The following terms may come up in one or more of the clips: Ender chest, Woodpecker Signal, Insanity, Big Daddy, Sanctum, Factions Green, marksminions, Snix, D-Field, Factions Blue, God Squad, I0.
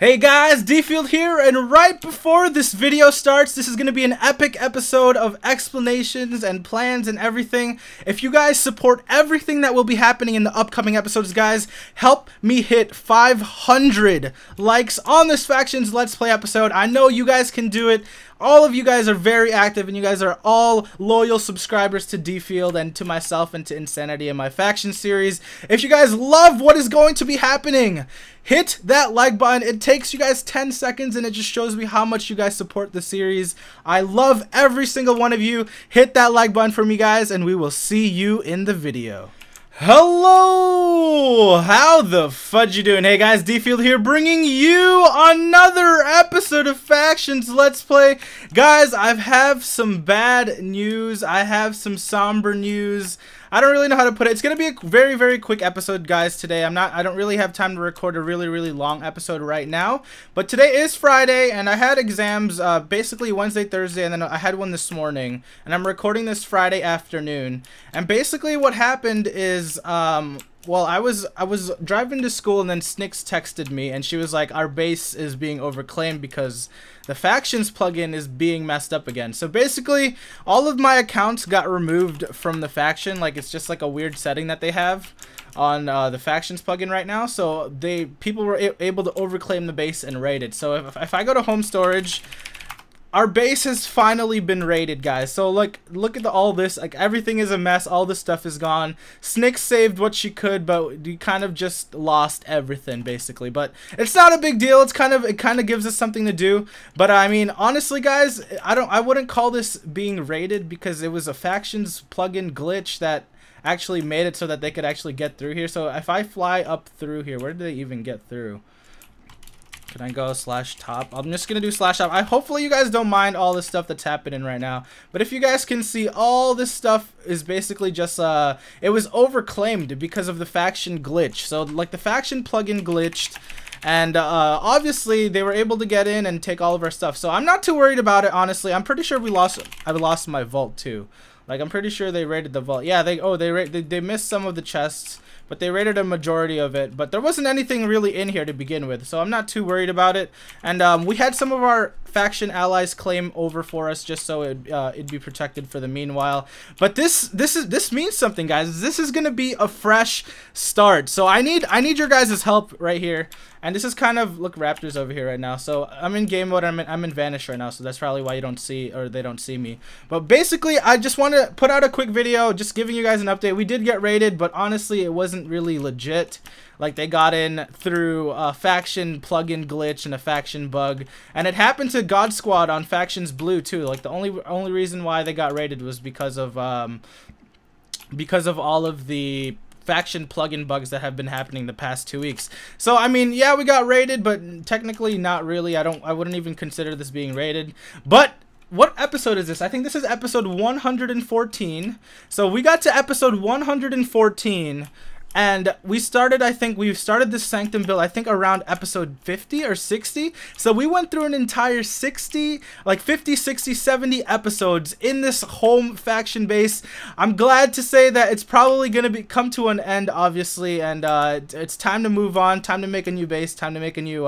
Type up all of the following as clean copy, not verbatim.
Hey guys, D-Field here, and right before this video starts, this is going to be an epic episode of explanations and plans and everything. If you guys support everything that will be happening in the upcoming episodes, guys, help me hit 500 likes on this Factions Let's Play episode. I know you guys can do it. All of you guys are very active, and you guys are all loyal subscribers to D-Field and to myself and to Insanity and my Faction series. If you guys love what is going to be happening, hit that like button. It takes you guys 10 seconds, and it just shows me how much you guys support the series. I love every single one of you. Hit that like button for me, guys, and we will see you in the video. Hello! How the fudge you doing? Hey guys, D-Field here, bringing you another episode of Factions Let's Play. Guys, I have some bad news. I have some somber news. I don't really know how to put it. It's going to be a very quick episode, guys, today. I don't really have time to record a really long episode right now. But today is Friday, and I had exams basically Wednesday, Thursday, and then I had one this morning. And I'm recording this Friday afternoon. And basically what happened is well, I was driving to school, and then Snix texted me, and she was like, our base is being overclaimed because the Factions plugin is being messed up again. So basically, all of my accounts got removed from the faction. Like, it's just like a weird setting that they have on the Factions plugin right now. So people were able to overclaim the base and raid it. So if I go to home storage, our base has finally been raided, guys. So like, look at all this. Like, everything is a mess. All this stuff is gone. Snix saved what she could, but we kind of just lost everything basically. But it's not a big deal. It's it kind of gives us something to do. But I mean, honestly, guys, I wouldn't call this being raided, because it was a Factions plugin glitch that actually made it so that they could actually get through here. So if I fly up through here, where did they even get through? Can I go /top? I'm just going to do /top. Hopefully you guys don't mind all this stuff that's happening right now. But if you guys can see, all this stuff is basically just, it was overclaimed because of the faction glitch. So, like, the faction plugin glitched. And obviously they were able to get in and take all of our stuff. So I'm not too worried about it, honestly. I'm pretty sure I lost my vault too. Like, I'm pretty sure they raided the vault. Yeah, they missed some of the chests, but they raided a majority of it. But there wasn't anything really in here to begin with, so I'm not too worried about it. And we had some of our faction allies claim over for us, just so it'd be protected for the meanwhile. But this means something, guys. This is gonna be a fresh start. So I need your guys' help right here. And this is kind of, look, Raptors over here right now. So I'm in game mode. I'm in vanish right now, so that's probably why you don't see, or they don't see me. But basically, I just want to put out a quick video, just giving you guys an update. We did get raided, but honestly, it wasn't really legit. Like, they got in through a faction plugin glitch and a faction bug, and it happened to God Squad on Factions Blue too. Like, the only reason why they got raided was because of all of the faction plugin bugs that have been happening the past 2 weeks. So I mean, yeah, we got raided, but technically not really. I wouldn't even consider this being raided. But what episode is this? I think this is episode 114. So we got to episode 114. And we started this Sanctum build, I think, around episode 50 or 60. So we went through an entire 50, 60, 70 episodes in this home faction base. I'm glad to say that it's probably going to come to an end, obviously. And it's time to move on, time to make a new base, time to make a new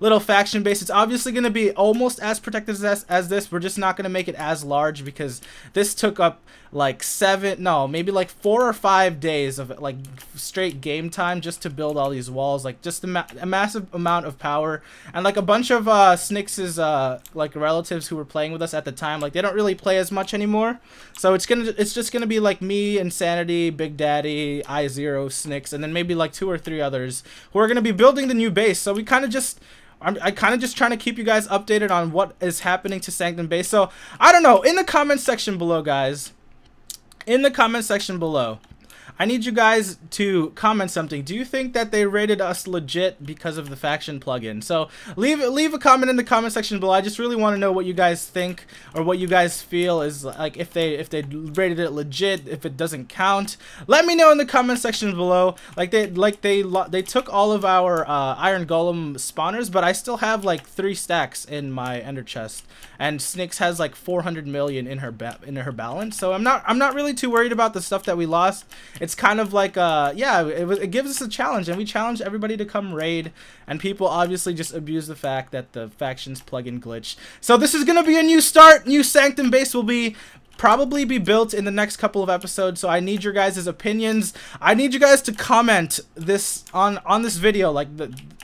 little faction base. It's obviously going to be almost as protected as this. We're just not going to make it as large, because this took up like maybe 4 or 5 days of like straight game time just to build all these walls. Like, just a massive amount of power. And like a bunch of Snix's like relatives who were playing with us at the time, like, they don't really play as much anymore. So it's just gonna be like me, Insanity, Big Daddy, I0, Snix, and then maybe like 2 or 3 others who are gonna be building the new base. So I'm kind of just trying to keep you guys updated on what is happening to Sanctum base. So I don't know, in the comment section below, guys, I need you guys to comment something. Do you think that they raided us legit because of the faction plugin? So leave a comment in the comment section below. I just really want to know what you guys think, or what you guys feel is like, if they raided it legit, if it doesn't count. Let me know in the comment section below. Like, they took all of our iron golem spawners, but I still have like 3 stacks in my ender chest, and Snix has like 400 million in her balance. So I'm not really too worried about the stuff that we lost. It's it's kind of like yeah, it gives us a challenge, and we challenge everybody to come raid, and people obviously just abuse the fact that the factions plugin glitched. So this is gonna be a new start. New Sanctum base will be probably be built in the next couple of episodes, so I need your guys' opinions. I need you guys to comment this on this video. Like,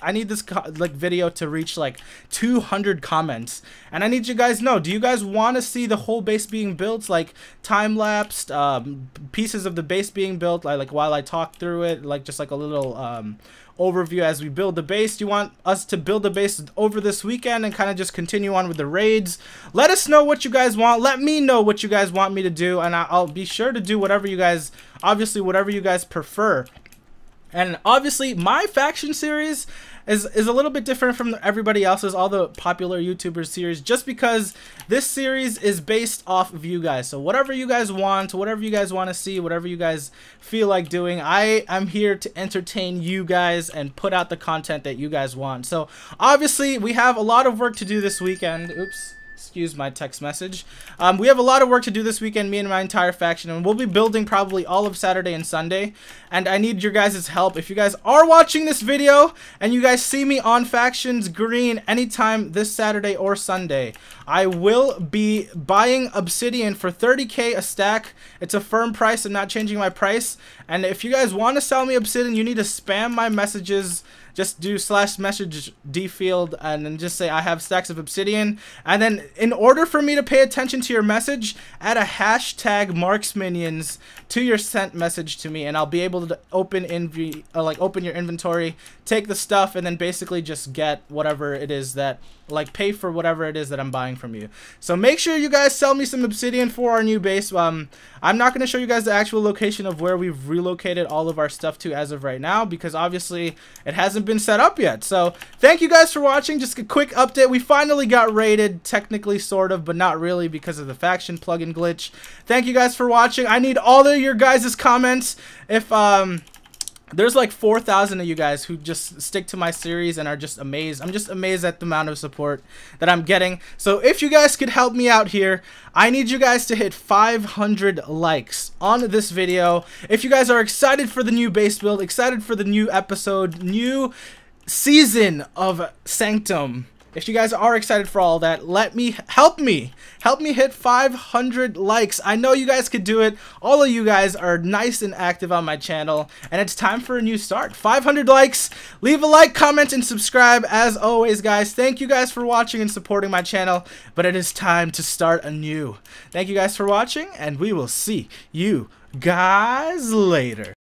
I need this video to reach like 200 comments, and I need you guys to know, do you guys want to see the whole base being built, like time-lapsed pieces of the base being built, like while I talk through it, like just like a little overview as we build the base? Do you want us to build the base over this weekend and kind of just continue on with the raids? Let us know what you guys want. Let me know what you guys want me to do, and I'll be sure to do whatever you guys, obviously whatever you guys prefer. And obviously my faction series is a little bit different from everybody else's, all the popular YouTuber series, just because this series is based off of you guys. So whatever you guys want, whatever you guys want to see, whatever you guys feel like doing, I am here to entertain you guys and put out the content that you guys want. So obviously we have a lot of work to do this weekend. Oops. Excuse my text message. We have a lot of work to do this weekend, me and my entire faction, and we'll be building probably all of Saturday and Sunday, and I need your guys' help. If you guys are watching this video and you guys see me on Factions Green anytime this Saturday or Sunday, I will be buying obsidian for 30k a stack. It's a firm price. I'm not changing my price. And if you guys want to sell me obsidian, you need to spam my messages. Just do /message D-Field and then just say I have stacks of obsidian. And then in order for me to pay attention to your message, add a hashtag #marksminions to your sent message to me, and I'll be able to open your inventory, take the stuff, and then basically just get whatever it is that, like, pay for whatever it is that I'm buying from you. So make sure you guys sell me some obsidian for our new base. I'm not going to show you guys the actual location of where we've relocated all of our stuff to as of right now, because obviously it hasn't been set up yet. So thank you guys for watching. Just a quick update. We finally got raided, technically, sort of, but not really, because of the faction plugin glitch. Thank you guys for watching. I need all of your guys' comments. If there's like 4,000 of you guys who just stick to my series and are just amazed. I'm just amazed at the amount of support that I'm getting. So if you guys could help me out here, I need you guys to hit 500 likes on this video. If you guys are excited for the new base build, excited for the new episode, new season of Sanctum, if you guys are excited for all that, help me hit 500 likes. I know you guys could do it. All of you guys are nice and active on my channel, and it's time for a new start. 500 likes. Leave a like, comment, and subscribe. As always, guys, thank you guys for watching and supporting my channel, but it is time to start anew. Thank you guys for watching, and we will see you guys later.